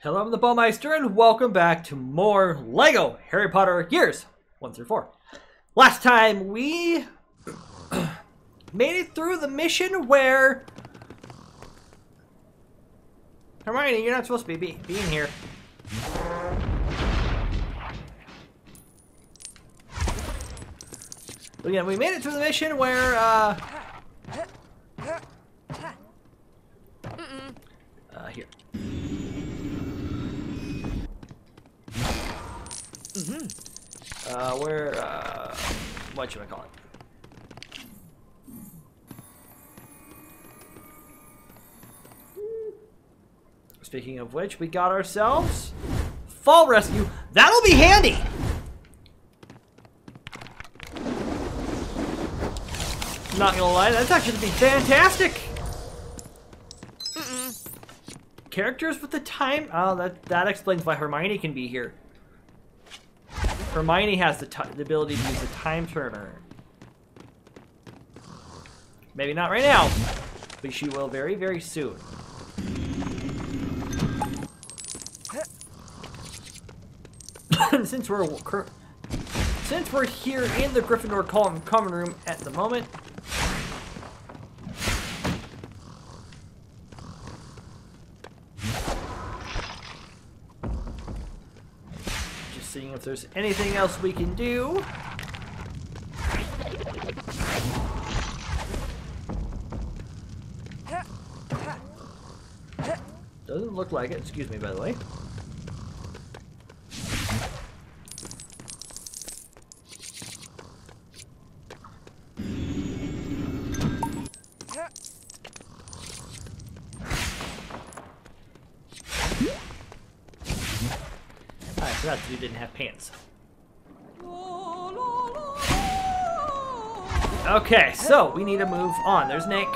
Hello, I'm the Baumeister, and welcome back to more LEGO Harry Potter Years 1 through 4. Last time, we made it through the mission where... Hermione, you're not supposed to be in here. But yeah, we made it through the mission where, here. What should I call it? Speaking of which, we got ourselves Fall Rescue. That'll be handy! Not gonna lie, that's actually gonna be fantastic! Characters with the time? Oh, that explains why Hermione can be here. Hermione has the ability to use the time turner. Maybe not right now, but she will very, very soon. Since we're here in the Gryffindor common room at the moment, seeing if there's anything else we can do. Doesn't look like it. Excuse me, by the way. You didn't have pants. Okay, so we need to move on. There's Nick.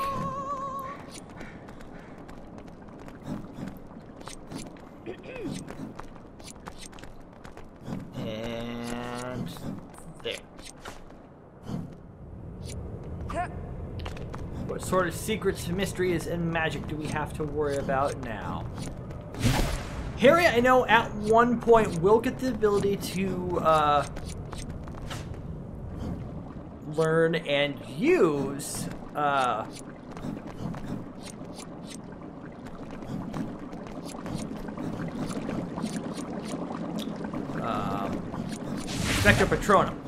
And there. What sort of secrets, mysteries, and magic do we have to worry about now? Harry, I know, at one point will get the ability to learn and use Expecto Patronum.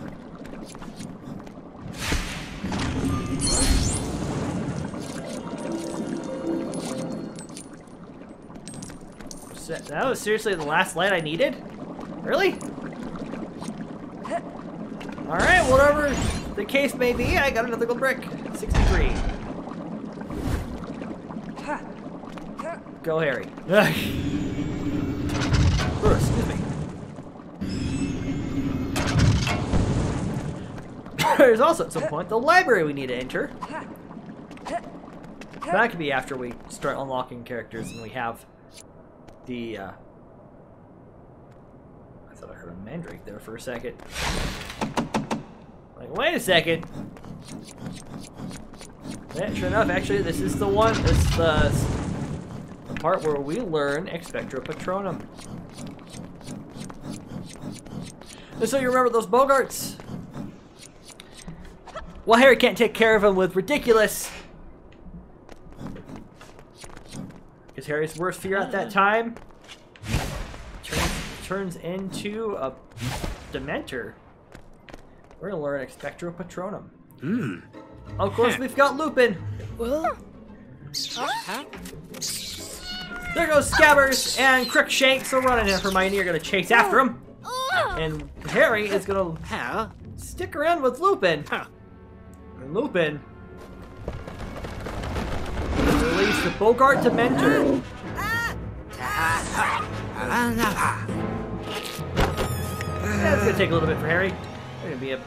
That was seriously the last light I needed? Really? Alright, whatever the case may be, I got another gold brick. 63. Go, Harry. Oh, excuse me. There's also, at some point, the library we need to enter. That could be after we start unlocking characters and we have... the, I thought I heard a mandrake there for a second. Like, wait a second. Yeah, sure enough, actually, this is the one, this the part where we learn Expecto Patronum. And so you remember those Boggarts? Well, Harry can't take care of them with ridiculous... Because Harry's worst fear at that time turns into a Dementor. We're gonna learn Expecto Patronum. Mm. Of course, we've got Lupin. Well, there goes Scabbers and Crookshanks are running, and Hermione are gonna chase after him. And Harry is gonna stick around with Lupin. And Lupin. Release the Boggart Dementor. That's gonna take a little bit for Harry. Gonna be a.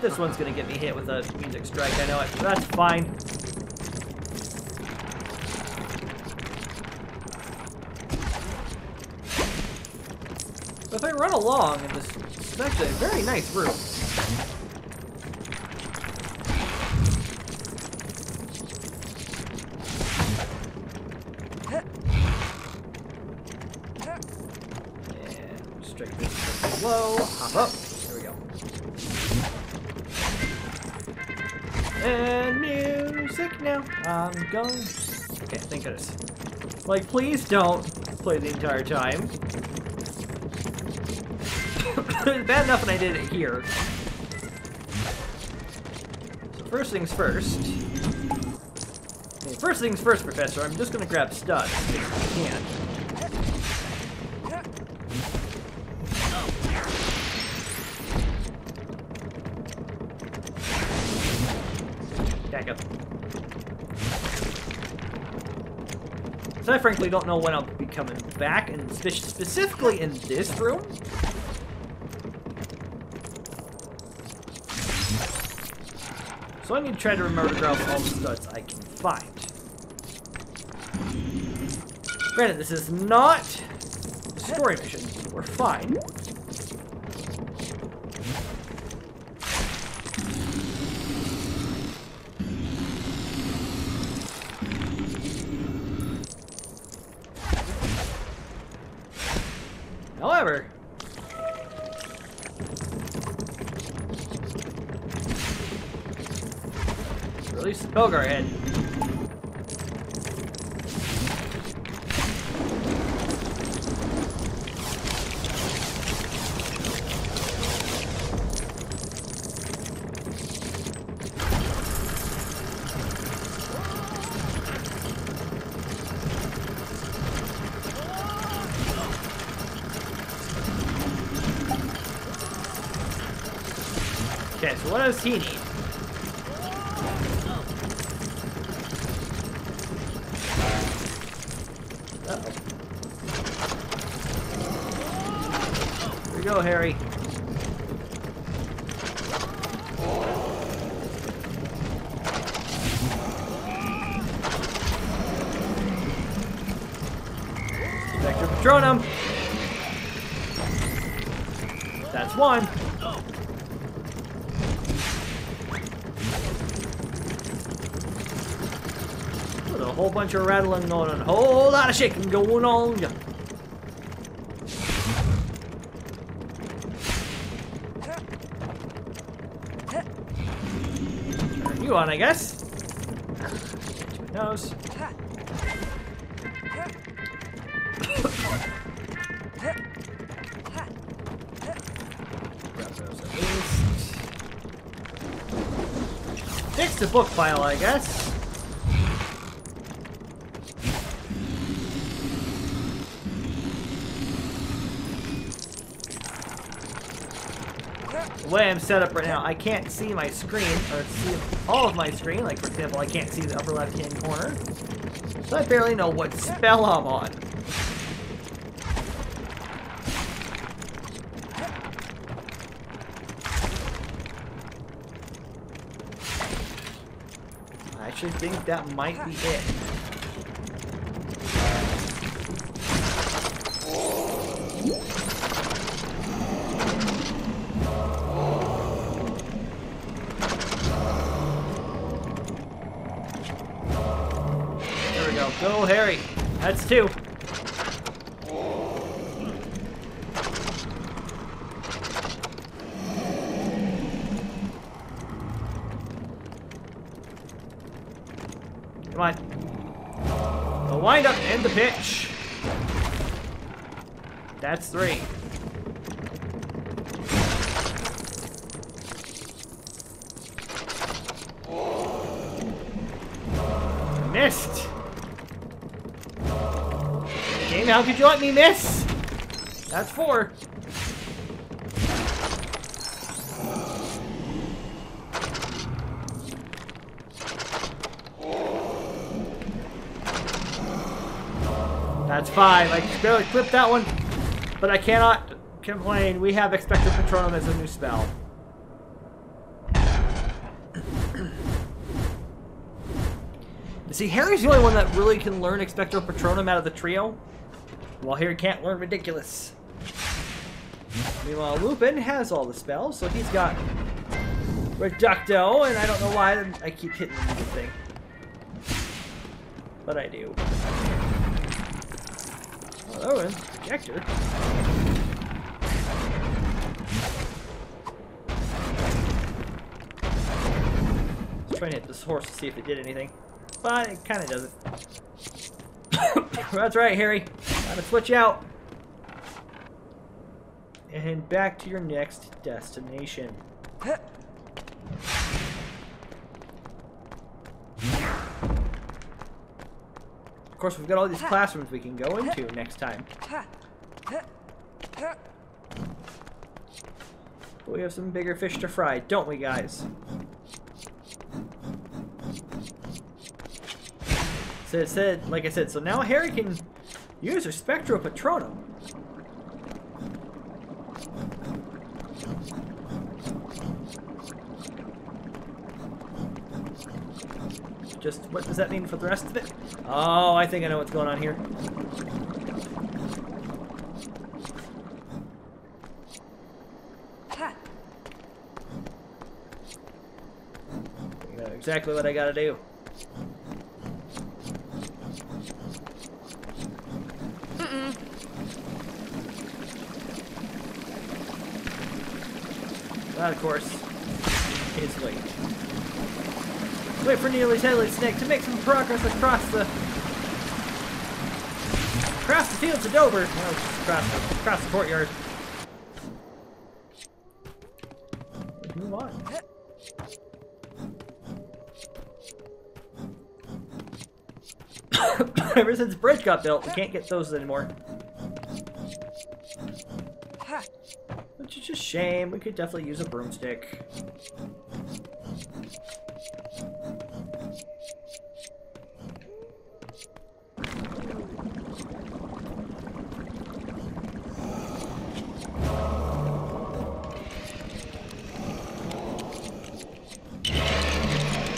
This one's gonna get me hit with a music strike. I know it. But that's fine. But if I run along in this, it's actually a very nice room. hop up. There we go. And music now. I'm going. Okay, thank goodness. Like, please don't play the entire time. Bad enough when I did it here. So first things first. Okay, first things first, Professor. I'm just gonna grab studs if I can. So I frankly don't know when I'll be coming back, and specifically in this room. So I need to try to remember to grab all the studs I can find. Granted, this is not a story mission. We're fine. However, release the Boggart head. What does he need? Uh-oh. Here we go, Harry. Expecto Patronum. That's one. Whole bunch of rattling on and a whole lot of shaking going on. Turn you on, I guess. Get your nose. Fix the book file, I guess. The way I'm set up right now, I can't see my screen, or see all of my screen. Like, for example, I can't see the upper left-hand corner. So I barely know what spell I'm on. I actually think that might be it. Go, Harry. That's two. Come on. The wind up and the pitch. That's three. Missed. Game, how could you let me miss? That's four. That's five. I just barely clipped that one, but I cannot complain. We have Expecto Patronum as a new spell. See, Harry's the only one that really can learn Expecto Patronum out of the trio. Well, Harry can't learn Ridiculous. Meanwhile, Lupin has all the spells, so he's got Reducto, and I don't know why I keep hitting the thing. But I do. Oh, that one's Projector. trying to hit this horse to see if it did anything. But it kind of doesn't. That's right, Harry. Time to switch out. And back to your next destination. Of course, we've got all these classrooms we can go into next time. But we have some bigger fish to fry, don't we, guys? So it said, like I said, so now Harry can use her Expecto Patronum. Just, what does that mean for the rest of it? Oh, I think I know what's going on here. I know exactly what I gotta do. That, of course, is late. Wait for Neely's headlight snake to make some progress across the fields of Dover. No, just across the courtyard. Let's move on. Ever since the bridge got built, we can't get those anymore. Which is a shame. We could definitely use a broomstick.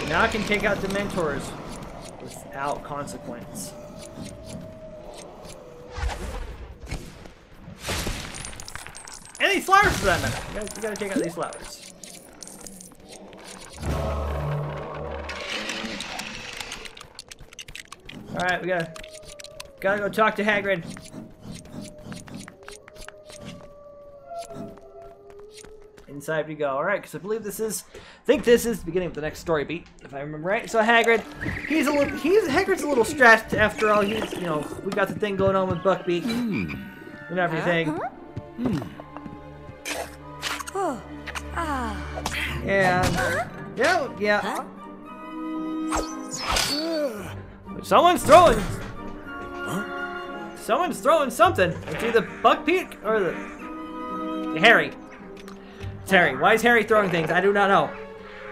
Now I can take out Dementors without consequence. And these flowers for that matter. You gotta take out these flowers. Alright, we gotta go talk to Hagrid. Inside we go. Alright, because I think this is the beginning of the next story beat, if I remember right. So Hagrid, Hagrid's a little stressed after all. He's, you know, we got the thing going on with Buckbeak and everything. And yeah. Someone's throwing something. It's either Buckbeak or the Harry. It's Harry. Why is Harry throwing things? I do not know.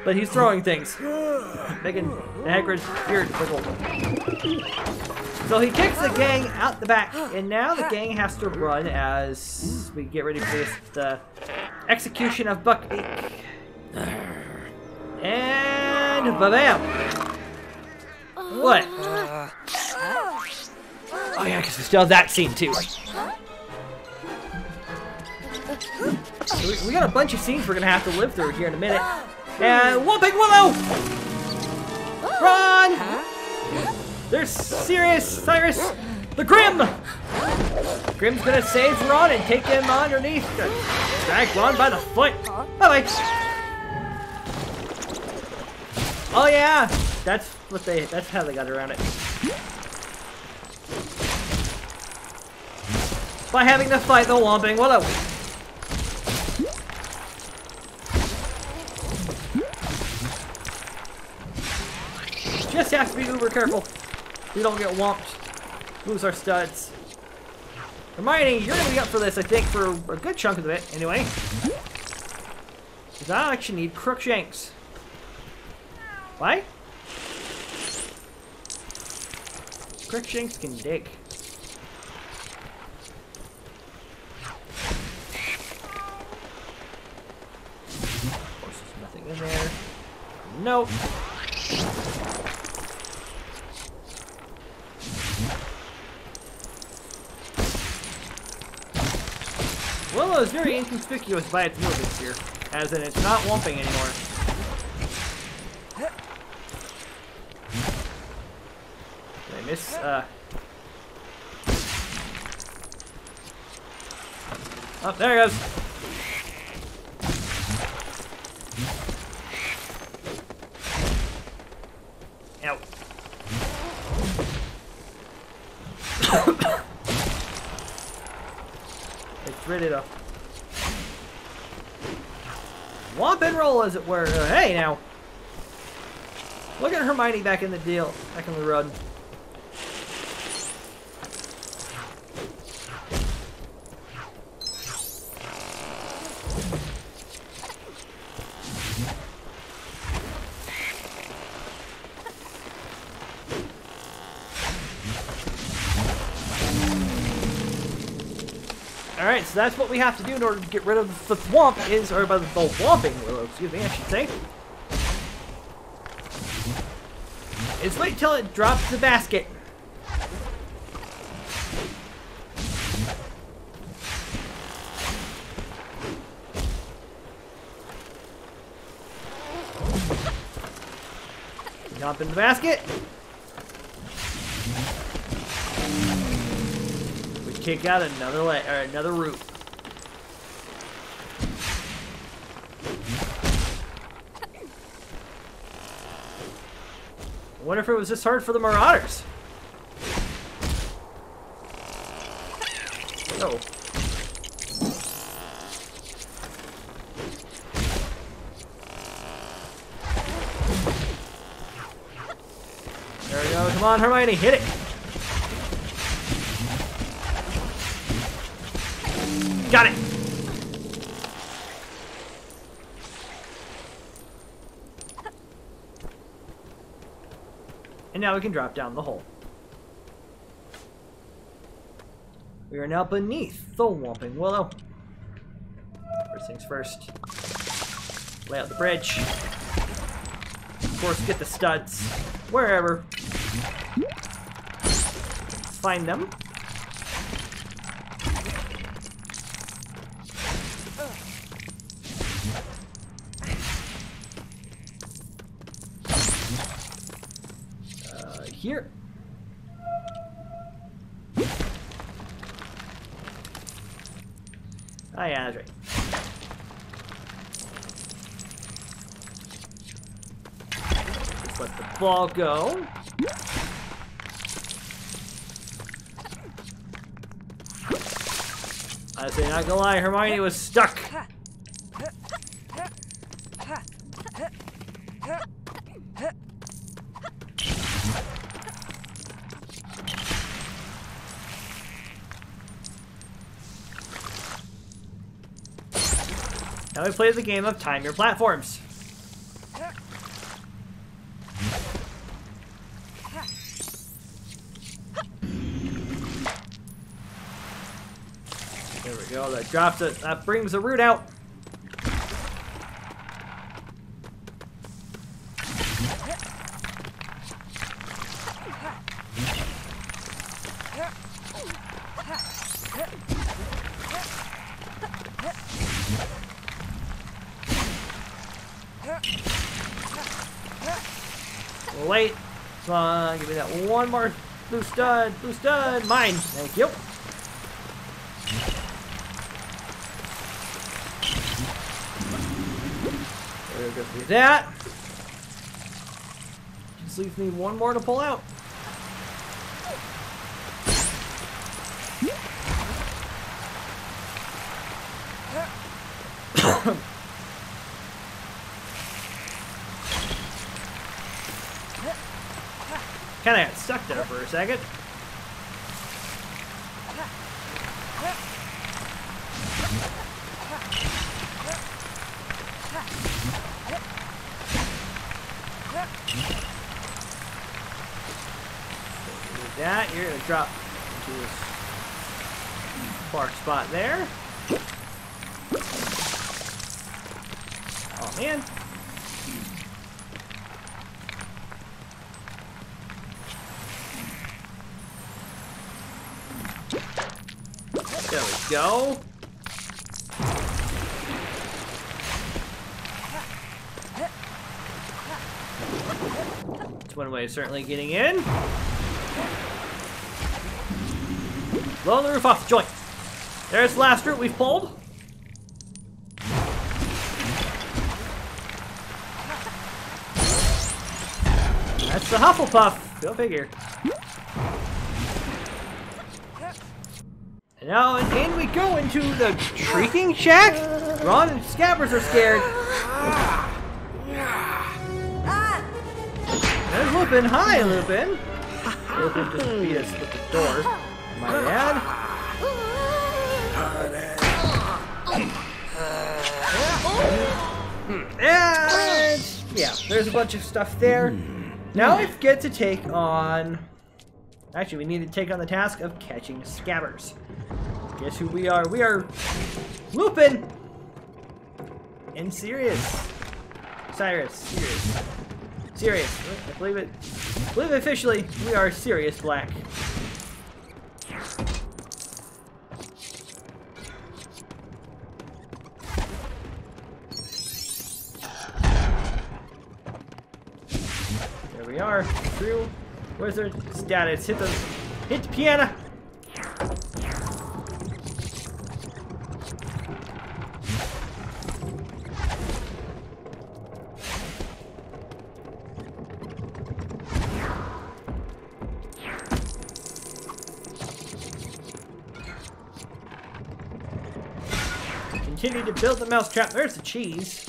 But he's throwing things. Making Hagrid's beard wiggle. So he kicks the gang out the back, and now the gang has to run as we get ready for the execution of Buckbeak. And ba-bam! What? Oh yeah, because we still have that scene too. So we got a bunch of scenes we're gonna have to live through here in a minute. And Whomping Willow! Run! There's Cyrus! The Grim! Grim's gonna save Ron and take him underneath. Drag Ron by the foot. Bye-bye! Oh yeah! That's how they got around it. By having to fight the Whomping Willow. Just have to be uber careful. We don't get whomped. Lose our studs. Hermione, you're gonna be up for this, I think, for a good chunk of it, anyway. Because I actually need Crookshanks. Why? Crookshanks can dig. Of course, there's nothing in there. Nope. Willow is very inconspicuous by its movements here, as in it's not whomping anymore. Miss, oh, there he goes. ready to whomp and roll, as it were. Hey, now. Look at Hermione back in the deal. Back in the run. Alright, so that's what we have to do in order to get rid of the Thwomp is, or by the Whomping Willow, excuse me, I should say. It's wait till it drops the basket. Jump in the basket. We kick out another leg, or another root. I wonder if it was this hard for the Marauders. Oh. There we go. Come on, Hermione, hit it. Got it. And now we can drop down the hole. We are now beneath the Whomping Willow. First things first. Lay out the bridge. Of course, get the studs. Wherever. Find them. Here. Oh yeah, that's right. Just let the ball go. I say, not gonna lie, Hermione was stuck. Now we play the game of time your platforms. There we go, that drops it, that brings the root out. Late. Come on, give me that one more blue stud. Blue stud. Mine. Thank you. There we go. Do that. Just leaves me one more to pull out. Kinda got stuck there for a second. With that, you're gonna drop into this park spot there. Oh man. There we go. That's one way of certainly getting in. Blow the roof off the joint. There's the last root we've pulled. That's the Hufflepuff. Go figure. Now, and in we go into the Shrieking Shack. Ron and Scabbers are scared. There's Lupin. Hi, Lupin. Lupin just beat us with the door, my dad. And yeah, there's a bunch of stuff there. Now we get to take on... Actually, we need to take on the task of catching Scabbers. Guess who we are? We are Lupin and Sirius. Cyrus. Sirius. Sirius. I believe officially we are Sirius Black. There we are. Through. Where's their status? Hit the piano! Continue to build the mousetrap. There's the cheese.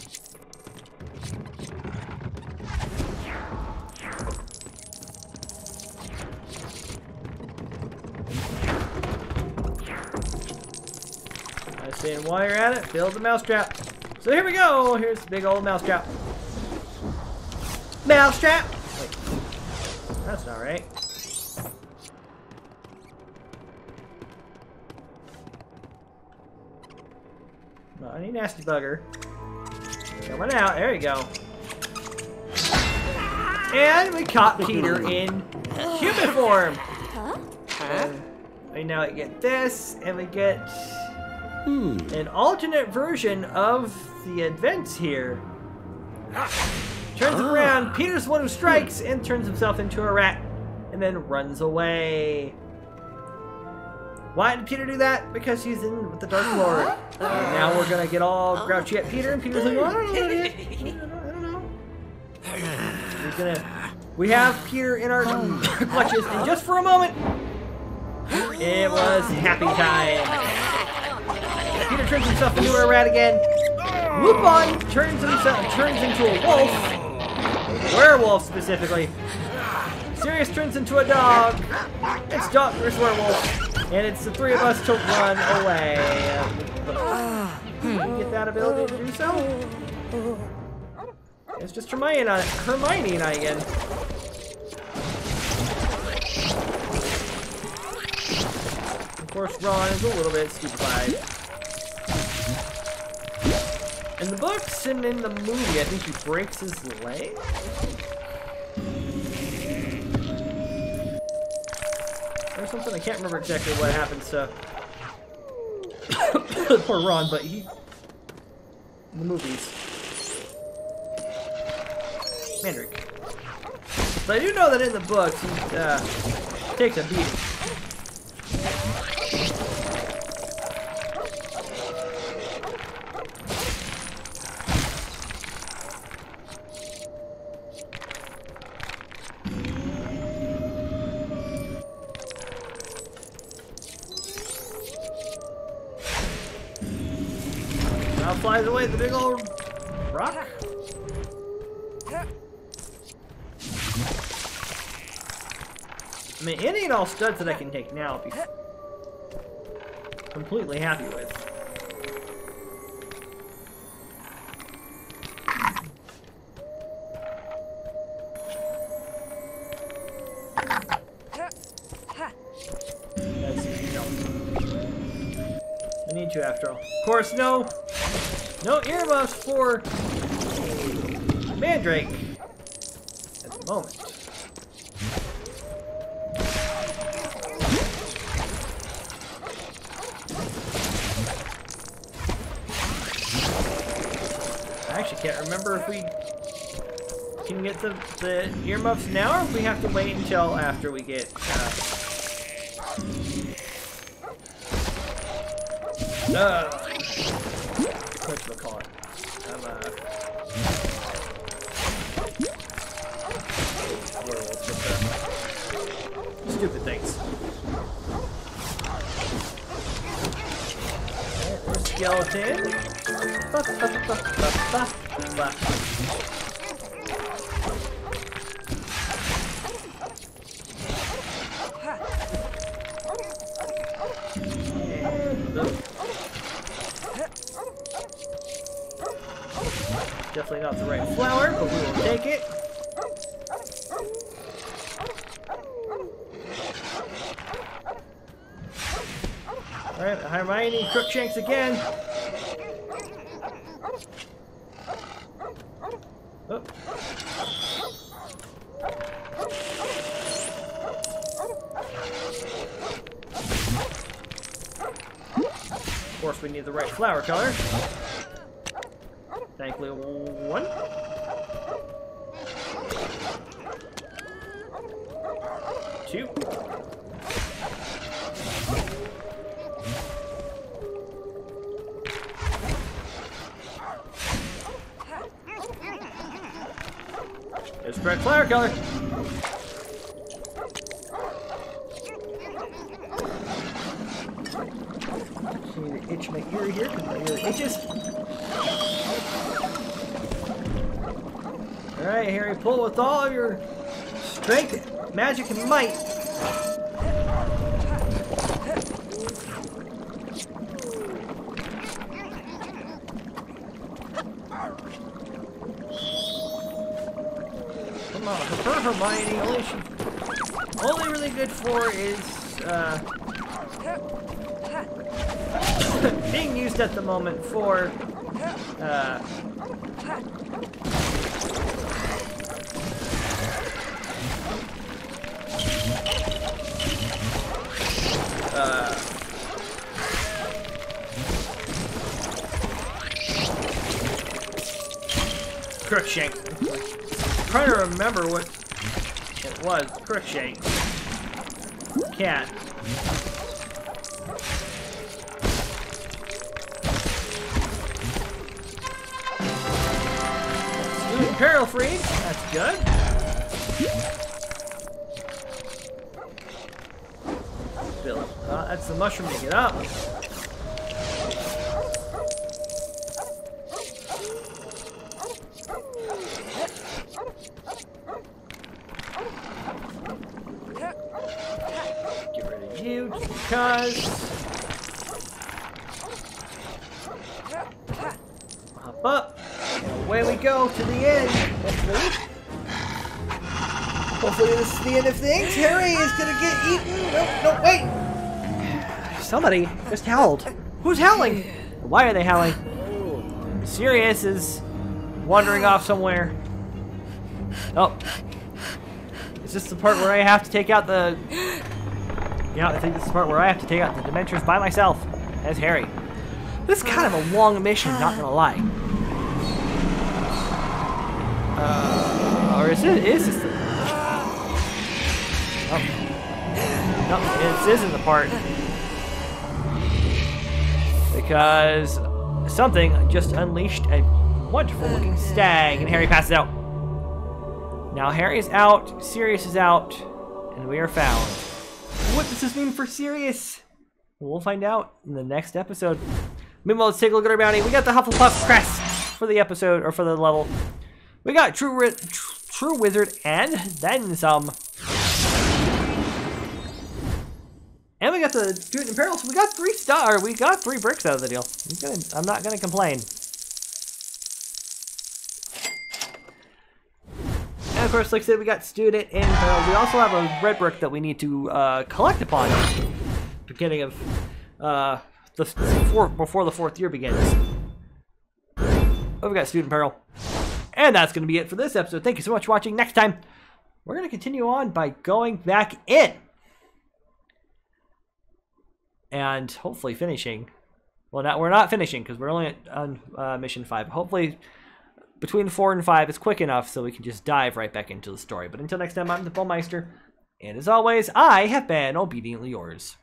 And while you're at it, build the mousetrap. So here we go. Here's the big old mousetrap. Mousetrap! Wait. That's not right. Money nasty bugger. Coming out. There you go. And we caught Peter in human form. Huh? And now we get this, and we get... an alternate version of the events here. Turns around, Peter's the one who strikes and turns himself into a rat and then runs away. Why did Peter do that? Because he's in with the Dark Lord. And now we're gonna get all grouchy at Peter, and Peter's like, well, I don't know yet. I don't know. We have Peter in our clutches, and just for a moment, it was happy time. Peter turns himself into a rat again. Lupin turns into a wolf. Werewolf, specifically. Sirius turns into a dog. It's dog versus werewolf. And it's the three of us to run away. Did we get that ability to do so? It's just Hermione and I again. Of course, Ron is a little bit stupefied. In the books and in the movie, I think he breaks his leg? Or something, I can't remember exactly what happened, so... Poor Ron, but he... In the movies. Mandrake. But I do know that in the books, he takes a beating. Flies away the big old rock. I mean, any and all studs that I can take now, I'll be completely happy with. That's I need you after all. Of course, no. No earmuffs for Mandrake at the moment. I actually can't remember if we can get the earmuffs now or if we have to wait until after we get... whatchamacallit. Stupid things. skeleton. Definitely not the right flower, but we will take it. Alright, Hermione, Crookshanks again! Oh. Of course we need the right flower color. Thankfully, one. Two. It's red flower color. I need to itch my ear here because my ear itches. All right, Harry, pull with all of your strength, magic, and might. Hermione, only really good for is being used at the moment for Crookshanks. I'm trying to remember what was Crookshanks cat. Doing peril freeze, that's good. Bill, that's the mushroom to get up. Hop up, and away we go to the end. Hopefully this is the end of things. Harry is gonna get eaten. No, wait! Somebody just howled. Who's howling? Why are they howling? Sirius is wandering off somewhere. Oh, is this the part where I have to take out the? Yeah, I think this is the part where I have to take out the Dementors by myself, as Harry. This is kind of a long mission, not gonna lie. Or is this the... Oh. No, this isn't the part. Because something just unleashed a wonderful looking stag, and Harry passes out. Now Harry is out, Sirius is out, and we are found. What does this mean for Sirius? We'll find out in the next episode. Meanwhile, let's take a look at our bounty. We got the Hufflepuff crest for the episode, or for the level. We got True Wizard and then some. And we got the Student in Peril, so we got three bricks out of the deal. I'm not gonna complain. And of course, like I said, we got Student in Peril. We also have a red brick that we need to collect upon beginning of before the fourth year begins. Oh, we got Student Peril. And that's going to be it for this episode. Thank you so much for watching. Next time, we're going to continue on by going back in. And hopefully finishing. Well, we're not finishing because we're only on mission 5. Hopefully, between 4 and 5 is quick enough so we can just dive right back into the story. But until next time, I'm the Bullmeister. And as always, I have been obediently yours.